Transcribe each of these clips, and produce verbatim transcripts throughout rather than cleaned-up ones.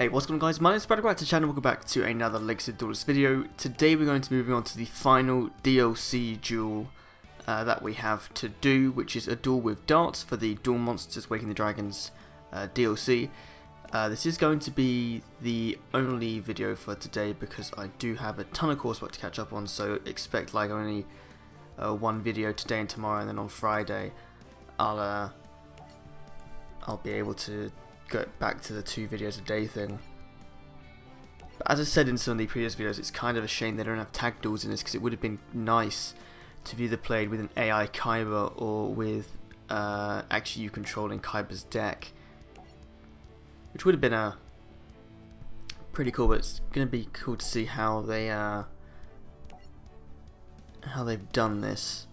Hey, what's going on guys, my name is Brad, back to the channel, welcome back to another Legacy of the Duelist video. Today we're going to be moving on to the final D L C duel uh, that we have to do, which is a duel with Dartz for the Duel Monsters Waking the Dragons uh, D L C. Uh, this is going to be the only video for today because I do have a ton of coursework to catch up on, so expect like only uh, one video today and tomorrow, and then on Friday I'll, uh, I'll be able to go back to the two videos a day thing. But as I said in some of the previous videos, it's kind of a shame they don't have tag duels in this, because it would have been nice to have either played with an A I Kyber or with uh, actually you controlling Kyber's deck, which would have been a uh, pretty cool. But it's going to be cool to see how they uh, how they've done this.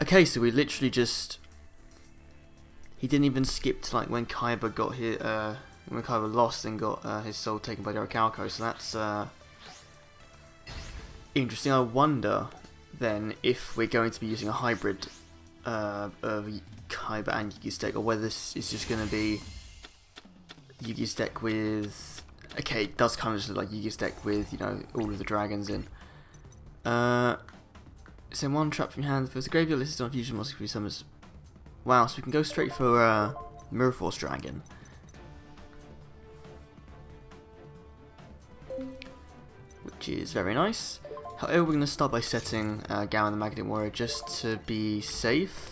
Okay, so we literally just. He didn't even skip to like when Kaiba got his, uh, when Kaiba lost and got uh, his soul taken by Dera Kalko, so that's uh, interesting. I wonder then if we're going to be using a hybrid uh, of Kaiba and Yugi's deck, or whether this is just going to be Yugi's deck with. Okay, it does kind of just look like Yugi's deck with, you know, all of the dragons in. Uh, so one trap from your hand. If it's a graveyard listed on fusion monster, it summons. Wow, so we can go straight for uh, Mirror Force Dragon. Which is very nice. However, we're going to start by setting uh, Gorz the Magnet Warrior just to be safe.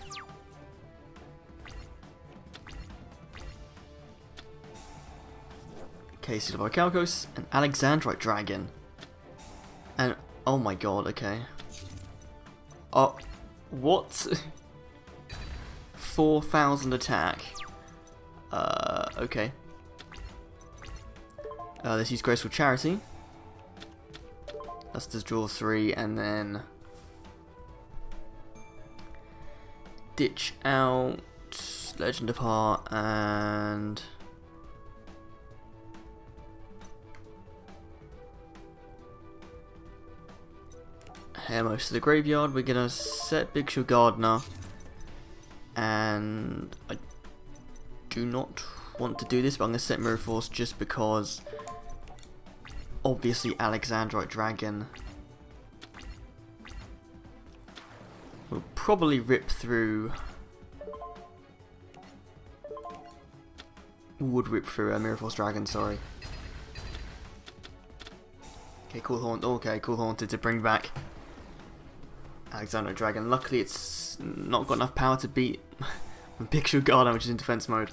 Okay, Seal of Orichalcos, an Alexandrite Dragon. And, oh my god, okay. Oh, what? four thousand attack. Uh, okay. Uh, let's use graceful charity. Let's just draw three and then ditch out legend of heart and Hermos to the graveyard. We're gonna set big shield gardener. And I do not want to do this, but I'm going to set Mirror Force just because obviously Alexandrite Dragon will probably rip through, would rip through uh, Mirror Force Dragon, sorry. Okay, cool Haunted, okay, cool Haunted to bring back Alexandrite Dragon. Luckily it's not got enough power to beat Big Shield Gardener, which is in defense mode.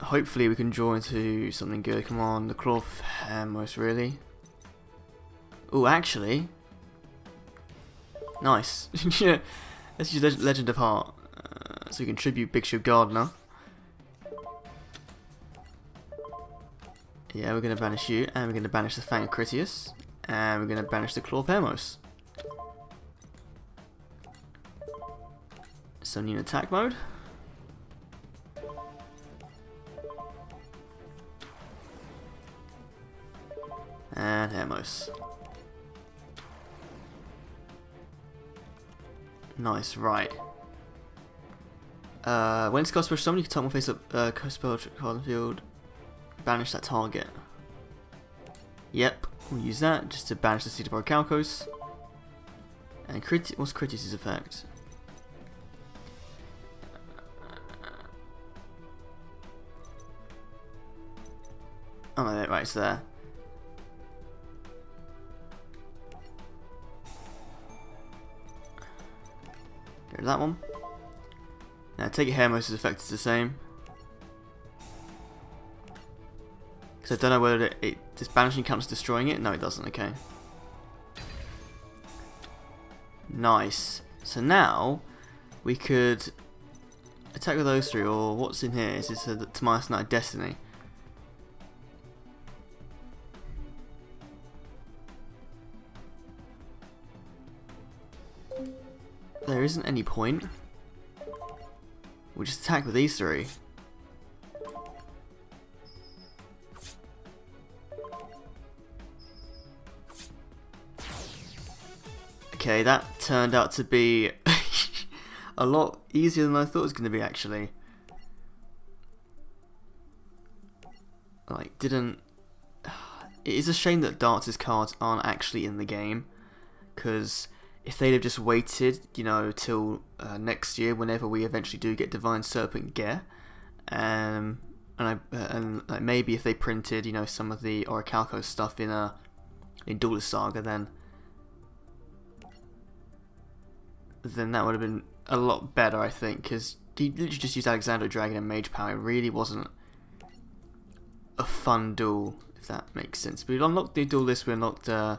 Hopefully we can draw into something good. Come on, the Claw of Hermos, really. Oh, actually. Nice. Yeah. Let's use Leg Legend of Heart. Uh, so we can tribute Big Shield Gardener. Yeah, we're going to banish you, and we're going to banish the Fang Critias, and we're going to banish the Claw of Hermos. So new attack mode. And Hermos. Nice, right. Uh, when Scott's push someone, you can top one face up uh, spell card in the field. Banish that target. Yep, we'll use that just to banish the Seal of Orichalcos. And crit what's Critias' effect? Oh no, right, it's there. Go to that one. Now take it Hermos' effect is the same. Because I don't know whether it, it this banishing counts destroying it. No, it doesn't. Okay. Nice. So now we could attack with those three, or what's in here? Is this a Tamias Knight of Destiny? There isn't any point. We'll just attack with these three. Okay, that turned out to be a lot easier than I thought it was going to be, actually. like didn't. It is a shame that Dartz's cards aren't actually in the game, because if they'd have just waited, you know, till uh, next year, whenever we eventually do get Divine Serpent gear, um, and I, uh, and like, maybe if they printed, you know, some of the Orichalcos stuff in a in Duelist Saga, then then that would have been a lot better, I think, because he literally just used Alexandrite Dragon and Mage Power. It really wasn't a fun duel, if that makes sense. But we unlocked the duel list, we unlocked uh,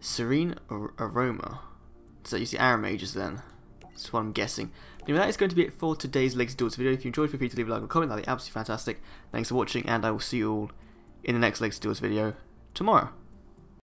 Serene Ar Aroma. So you see Aromages then. That's what I'm guessing. But anyway, that is going to be it for today's Legacy Duels video. If you enjoyed, feel free to leave a like and comment. That would be absolutely fantastic. Thanks for watching, and I will see you all in the next Legacy Duels video tomorrow.